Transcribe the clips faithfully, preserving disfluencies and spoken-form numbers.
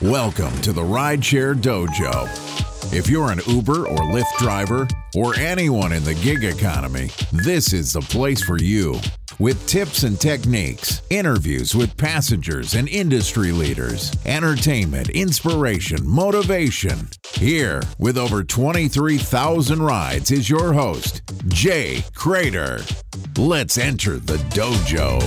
Welcome to the Rideshare Dojo. If you're an Uber or Lyft driver or anyone in the gig economy, this is the place for you. With tips and techniques, interviews with passengers and industry leaders, entertainment, inspiration, motivation. Here, with over twenty-three thousand rides, is your host, Jay Cradeur. Let's enter the dojo.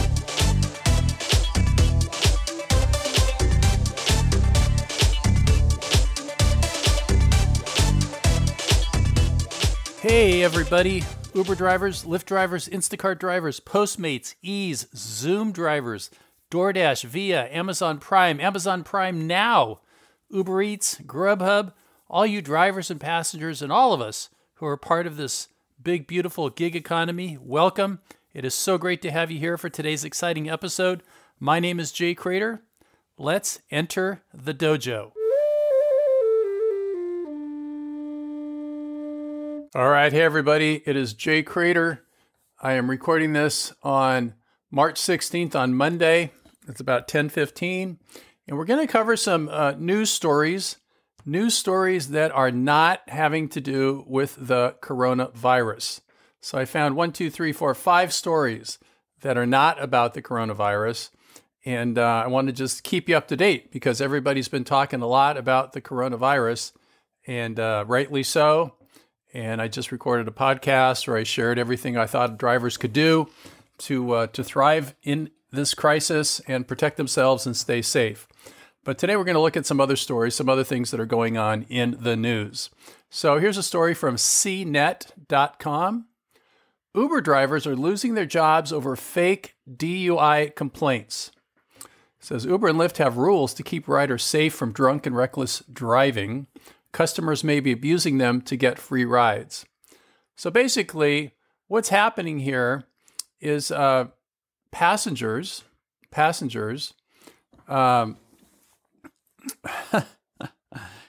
Hey everybody, Uber drivers, Lyft drivers, Instacart drivers, Postmates, Ease, Zoom drivers, DoorDash, Via, Amazon Prime, Amazon Prime Now, Uber Eats, Grubhub, all you drivers and passengers and all of us who are part of this big, beautiful gig economy, welcome. It is so great to have you here for today's exciting episode. My name is Jay Cradeur. Let's enter the dojo. All right, hey everybody, it is Jay Cradeur. I am recording this on March sixteenth on Monday. It's about ten fifteen, and we're going to cover some uh, news stories, news stories that are not having to do with the coronavirus. So I found one, two, three, four, five stories that are not about the coronavirus, and uh, I want to just keep you up to date because everybody's been talking a lot about the coronavirus, and uh, rightly so. And I just recorded a podcast where I shared everything I thought drivers could do to uh, to thrive in this crisis and protect themselves and stay safe. But today we're going to look at some other stories, some other things that are going on in the news. So here's a story from C net dot com. Uber drivers are losing their jobs over fake D U I complaints. It says Uber and Lyft have rules to keep riders safe from drunk and reckless driving. Customers may be abusing them to get free rides. So basically, what's happening here is uh, passengers, passengers, um,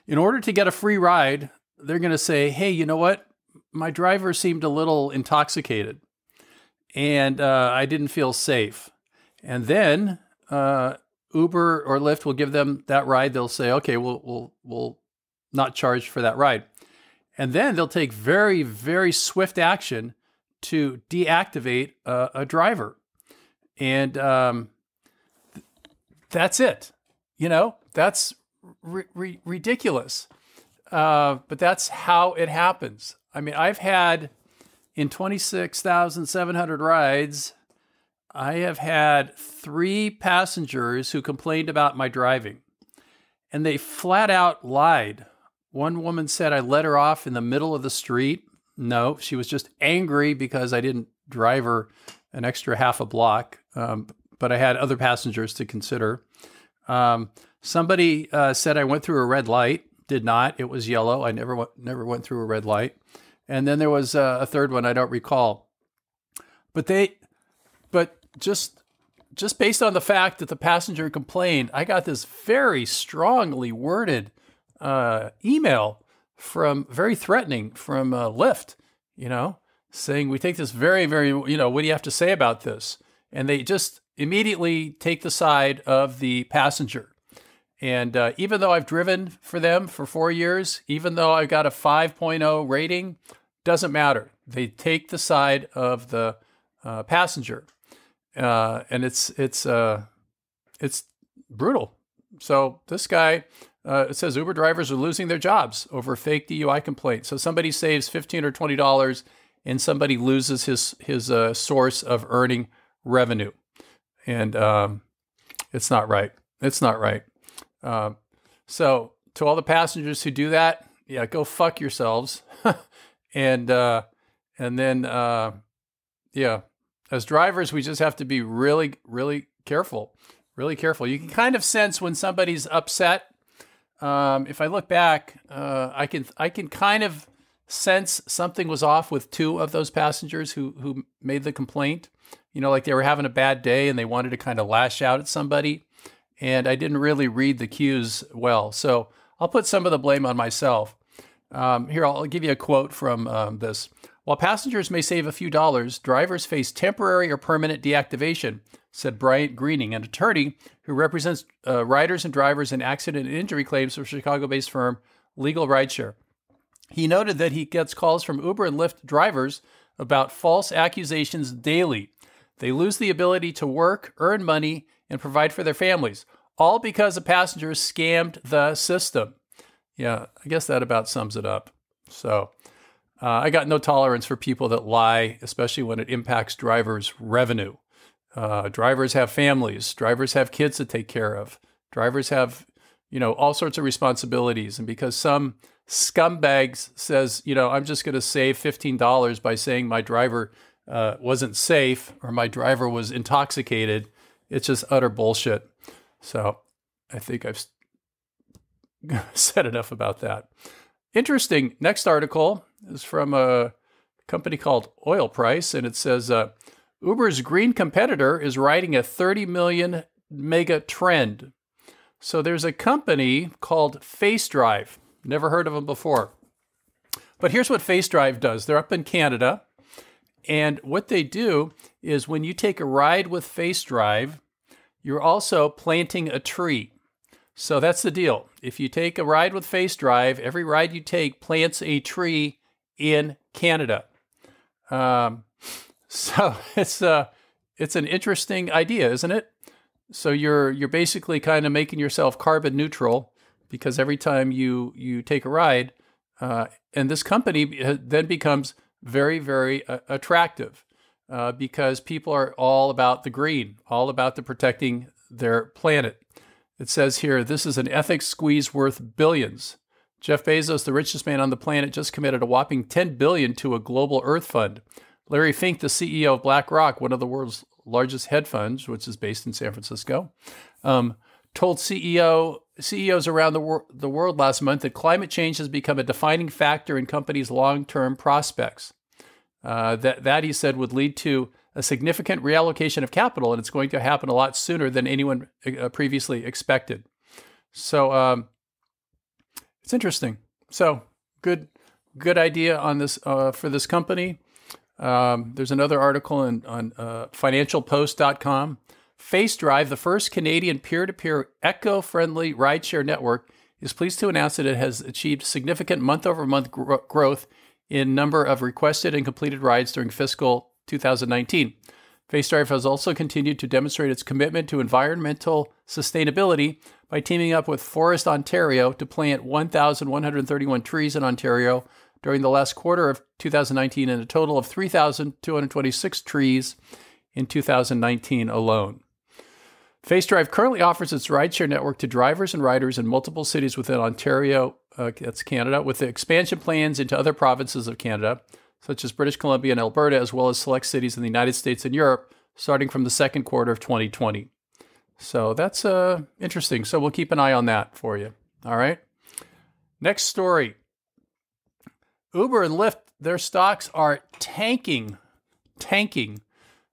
in order to get a free ride, they're going to say, hey, you know what? My driver seemed a little intoxicated, and uh, I didn't feel safe. And then uh, Uber or Lyft will give them that ride. They'll say, okay, we'll, we'll, we'll, not charged for that ride. And then they'll take very, very swift action to deactivate uh, a driver. And um, th that's it. You know, that's ri ri ridiculous. Uh, but that's how it happens. I mean, I've had, in twenty-six thousand seven hundred rides, I have had three passengers who complained about my driving. And they flat out lied. One woman said I let her off in the middle of the street. No, she was just angry because I didn't drive her an extra half a block, um, but I had other passengers to consider. Um, somebody uh, said I went through a red light. Did not. It was yellow. I never, never went through a red light. And then there was uh, a third one I don't recall. But they, but just... just based on the fact that the passenger complained, I got this very strongly worded uh, email from, very threatening, from uh, Lyft, you know, saying, we take this very, very, you know, what do you have to say about this? And they just immediately take the side of the passenger. And uh, even though I've driven for them for four years, even though I've got a five point oh rating, doesn't matter. They take the side of the uh, passenger. Uh, and it's, it's, uh, it's brutal. So this guy, uh, it says Uber drivers are losing their jobs over fake D U I complaints. So somebody saves fifteen or twenty dollars and somebody loses his, his, uh, source of earning revenue. And, um, it's not right. It's not right. Um, so to all the passengers who do that, yeah, go fuck yourselves. and, uh, and then, uh, yeah. As drivers, we just have to be really, really careful, really careful. You can kind of sense when somebody's upset. Um, if I look back, uh, I can I can kind of sense something was off with two of those passengers who who made the complaint. You know, like they were having a bad day and they wanted to kind of lash out at somebody. And I didn't really read the cues well. So I'll put some of the blame on myself. Um, here, I'll give you a quote from um, this. While passengers may save a few dollars, drivers face temporary or permanent deactivation, said Bryant Greening, an attorney who represents uh, riders and drivers in accident and injury claims for Chicago-based firm Legal Rideshare. He noted that he gets calls from Uber and Lyft drivers about false accusations daily. They lose the ability to work, earn money, and provide for their families, all because a passenger scammed the system. Yeah, I guess that about sums it up. So uh, I got no tolerance for people that lie, especially when it impacts drivers' revenue. Uh, drivers have families. Drivers have kids to take care of. Drivers have, you know, all sorts of responsibilities. And because some scumbags says, you know, I'm just going to save fifteen dollars by saying my driver uh, wasn't safe or my driver was intoxicated, it's just utter bullshit. So I think I've said enough about that. Interesting. Next article is from a company called Oil Price, and it says, uh, Uber's green competitor is riding a thirty million mega trend. So there's a company called FaceDrive. Never heard of them before. But here's what FaceDrive does. They're up in Canada. And what they do is when you take a ride with FaceDrive, you're also planting a tree. So that's the deal. If you take a ride with FaceDrive, every ride you take plants a tree in Canada. Um, so it's a, it's an interesting idea, isn't it? So you're you're basically kind of making yourself carbon neutral because every time you you take a ride, uh, and this company then becomes very very uh, attractive uh, because people are all about the green, all about the protecting their planet. It says here, this is an ethics squeeze worth billions. Jeff Bezos, the richest man on the planet, just committed a whopping ten billion dollars to a global Earth fund. Larry Fink, the C E O of BlackRock, one of the world's largest hedge funds, which is based in San Francisco, um, told C E O, C E Os around the, wor the world last month that climate change has become a defining factor in companies' long-term prospects. Uh, that, that, he said, would lead to a significant reallocation of capital, and it's going to happen a lot sooner than anyone previously expected. So um, it's interesting. So good, good idea on this uh, for this company. Um, there's another article in, on uh, financial post dot com. FaceDrive, the first Canadian peer-to-peer eco-friendly rideshare network, is pleased to announce that it has achieved significant month-over-month gro growth in number of requested and completed rides during fiscal two thousand nineteen. FaceDrive has also continued to demonstrate its commitment to environmental sustainability by teaming up with Forest Ontario to plant one thousand one hundred thirty-one trees in Ontario during the last quarter of two thousand nineteen and a total of three thousand two hundred twenty-six trees in two thousand nineteen alone. FaceDrive currently offers its rideshare network to drivers and riders in multiple cities within Ontario, uh, that's Canada, with the expansion plans into other provinces of Canada, such as British Columbia and Alberta, as well as select cities in the United States and Europe, starting from the second quarter of twenty twenty. So that's uh, interesting. So we'll keep an eye on that for you. All right. Next story. Uber and Lyft, their stocks are tanking, tanking.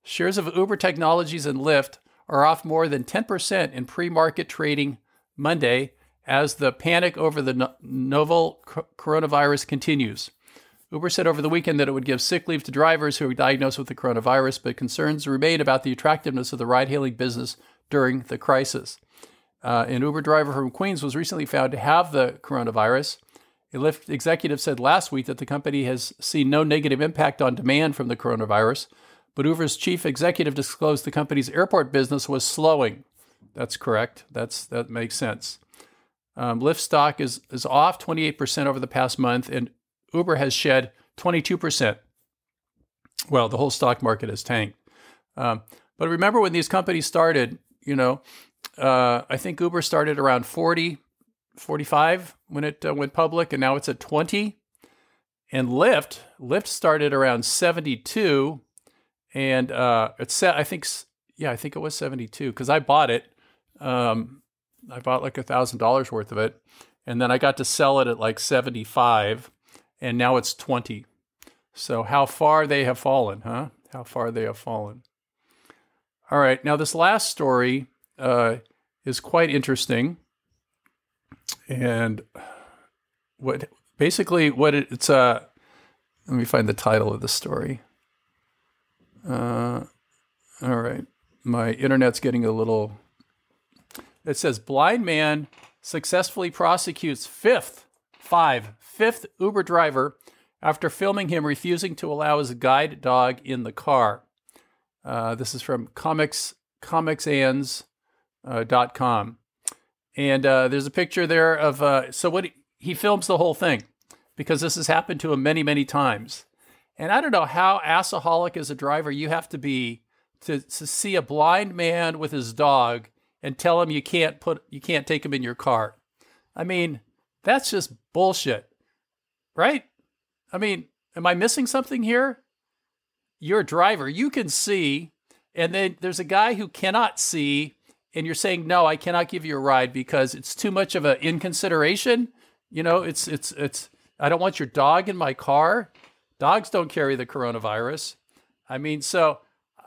Shares of Uber Technologies and Lyft are off more than ten percent in pre-market trading Monday as the panic over the no novel coronavirus continues. Uber said over the weekend that it would give sick leave to drivers who were diagnosed with the coronavirus, but concerns remain about the attractiveness of the ride-hailing business during the crisis. Uh, an Uber driver from Queens was recently found to have the coronavirus. A Lyft executive said last week that the company has seen no negative impact on demand from the coronavirus, but Uber's chief executive disclosed the company's airport business was slowing. That's correct. That's, that makes sense. Um, Lyft stock is, is off twenty-eight percent over the past month, and Uber has shed twenty-two percent. Well, the whole stock market has tanked. Um, but remember when these companies started, you know, uh, I think Uber started around forty, forty-five when it uh, went public, and now it's at twenty. And Lyft, Lyft started around seventy-two, and uh, it's, I think, yeah, I think it was seventy-two because I bought it. Um, I bought like a thousand dollars worth of it, and then I got to sell it at like seventy-five. And now it's twenty. So how far they have fallen, huh? How far they have fallen. All right. Now, this last story uh, is quite interesting. And what basically what it, it's a Let me find the title of the story. Uh, all right. My internet's getting a little... It says, blind man successfully prosecutes fifth, five, fifth Uber driver after filming him refusing to allow his guide dog in the car. Uh, this is from comics, comicsands dot com. Uh, and uh, there's a picture there of... Uh, so what he, he films the whole thing, because this has happened to him many, many times. And I don't know how assaholic as a driver you have to be to, to see a blind man with his dog and tell him you can't put you can't take him in your car. I mean, that's just bullshit, right? I mean, am I missing something here? You're a driver. You can see, and then there's a guy who cannot see, and you're saying, no, I cannot give you a ride because it's too much of an inconsideration. You know, it's it's it's I don't want your dog in my car. Dogs don't carry the coronavirus. I mean, so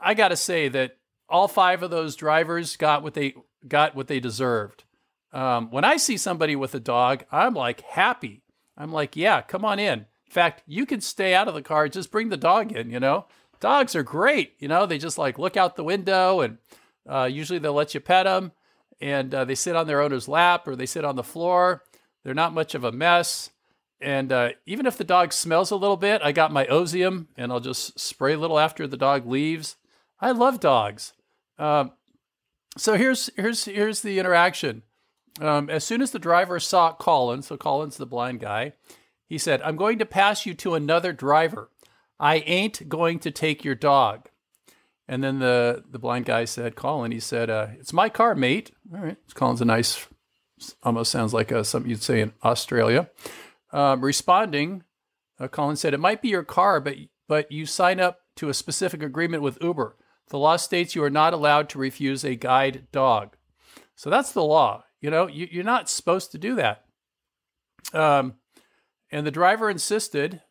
I got to say that all five of those drivers got what they got what they deserved. Um, when I see somebody with a dog, I'm like happy. I'm like, yeah, come on in. In fact, you can stay out of the car. Just bring the dog in, you know. Dogs are great. You know, they just like look out the window, and uh, usually they'll let you pet them, and uh, they sit on their owner's lap or they sit on the floor. They're not much of a mess. And uh, even if the dog smells a little bit, I got my Ozium, and I'll just spray a little after the dog leaves. I love dogs. Um, so here's here's here's the interaction. Um, as soon as the driver saw Colin, so Colin's the blind guy, he said, "I'm going to pass you to another driver. I ain't going to take your dog." And then the the blind guy said, "Colin," he said, uh, "It's my car, mate." All right, Colin's a nice, almost sounds like a, something you'd say in Australia. Um, responding, uh, Colin said, "It might be your car, but but you sign up to a specific agreement with Uber. The law states you are not allowed to refuse a guide dog." So that's the law. You know, you, you're not supposed to do that. Um, and the driver insisted.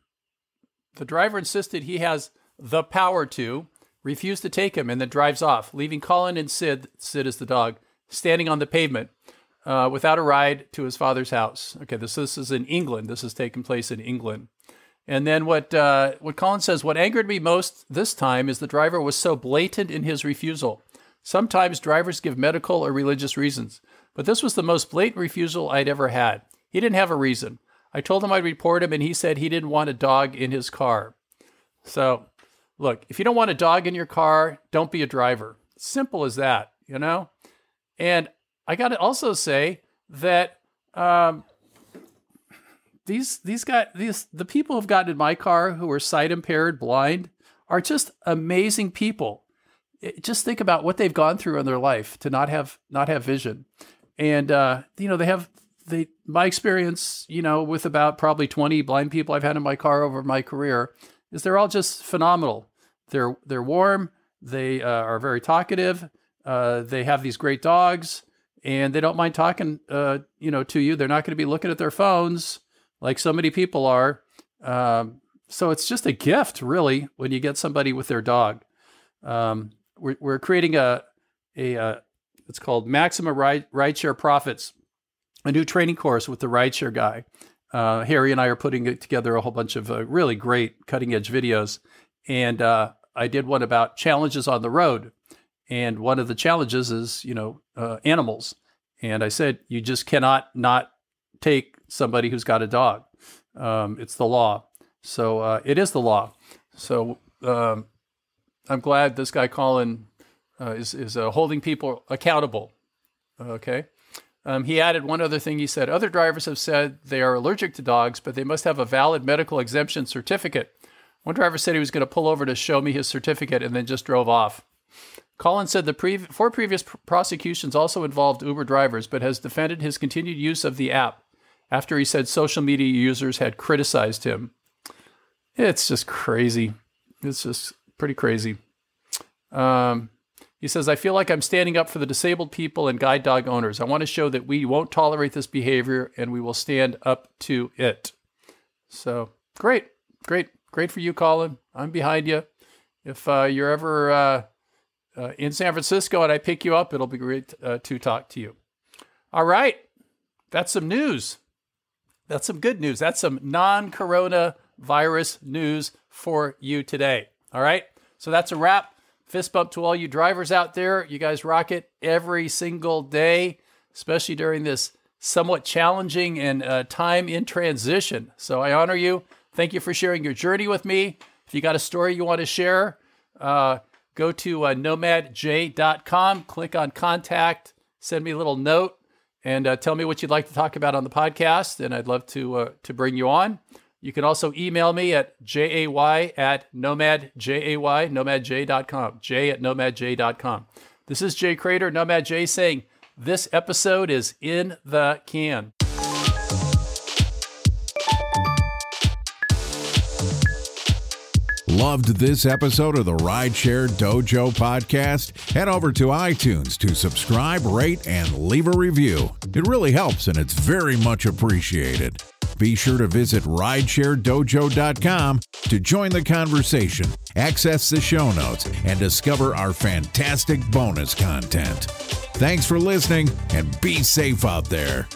The driver insisted he has the power to refuse to take him, and then drives off, leaving Colin and Sid. Sid is the dog, standing on the pavement. Uh, without a ride to his father's house. Okay, this this is in England. This has taken place in England. And then what uh, what Colin says, "What angered me most this time is the driver was so blatant in his refusal. Sometimes drivers give medical or religious reasons, but this was the most blatant refusal I'd ever had. He didn't have a reason. I told him I'd report him, and he said he didn't want a dog in his car." So, look, if you don't want a dog in your car, don't be a driver. Simple as that, you know? And I got to also say that um, these these guys, these the people who've gotten in my car who are sight impaired, blind, are just amazing people. It, just think about what they've gone through in their life to not have not have vision, and uh, you know they have they my experience, you know, with about probably twenty blind people I've had in my car over my career, is they're all just phenomenal. They're they're warm. They uh, are very talkative. Uh, they have these great dogs. And they don't mind talking, uh, you know, to you. They're not going to be looking at their phones like so many people are. Um, so it's just a gift, really, when you get somebody with their dog. Um, we're, we're creating a, a uh, it's called Maxima Rideshare Profits, a new training course with the rideshare guy. Uh, Harry and I are putting together a whole bunch of uh, really great cutting-edge videos. And uh, I did one about challenges on the road. And one of the challenges is, you know, uh, animals. And I said, you just cannot not take somebody who's got a dog. Um, it's the law. So uh, it is the law. So um, I'm glad this guy Colin uh, is, is uh, holding people accountable. Okay. Um, he added one other thing. He said, "Other drivers have said they are allergic to dogs, but they must have a valid medical exemption certificate. One driver said he was going to pull over to show me his certificate and then just drove off." Colin said the pre four previous pr prosecutions also involved Uber drivers, but has defended his continued use of the app after he said social media users had criticized him. It's just crazy. It's just pretty crazy. Um, he says, "I feel like I'm standing up for the disabled people and guide dog owners. I want to show that we won't tolerate this behavior and we will stand up to it." So great, great, great for you, Colin. I'm behind you. If uh, you're ever... Uh, Uh, in San Francisco and I pick you up, it'll be great uh, to talk to you. All right. That's some news. That's some good news. That's some non-corona virus news for you today. All right. So that's a wrap. Fist bump to all you drivers out there. You guys rock it every single day, especially during this somewhat challenging and uh, time in transition. So I honor you. Thank you for sharing your journey with me. If you got a story you want to share, uh, go to uh, nomad j dot com, click on contact, send me a little note, and uh, tell me what you'd like to talk about on the podcast, and I'd love to uh, to bring you on. You can also email me at jay at nomad jay dot com, jay at nomad jay dot com. This is Jay Cradeur, Nomad Jay, saying this episode is in the can. Loved this episode of the Rideshare Dojo podcast? Head over to iTunes to subscribe, rate, and leave a review. It really helps, and it's very much appreciated. Be sure to visit rideshare dojo dot com to join the conversation, access the show notes, and discover our fantastic bonus content. Thanks for listening, and be safe out there.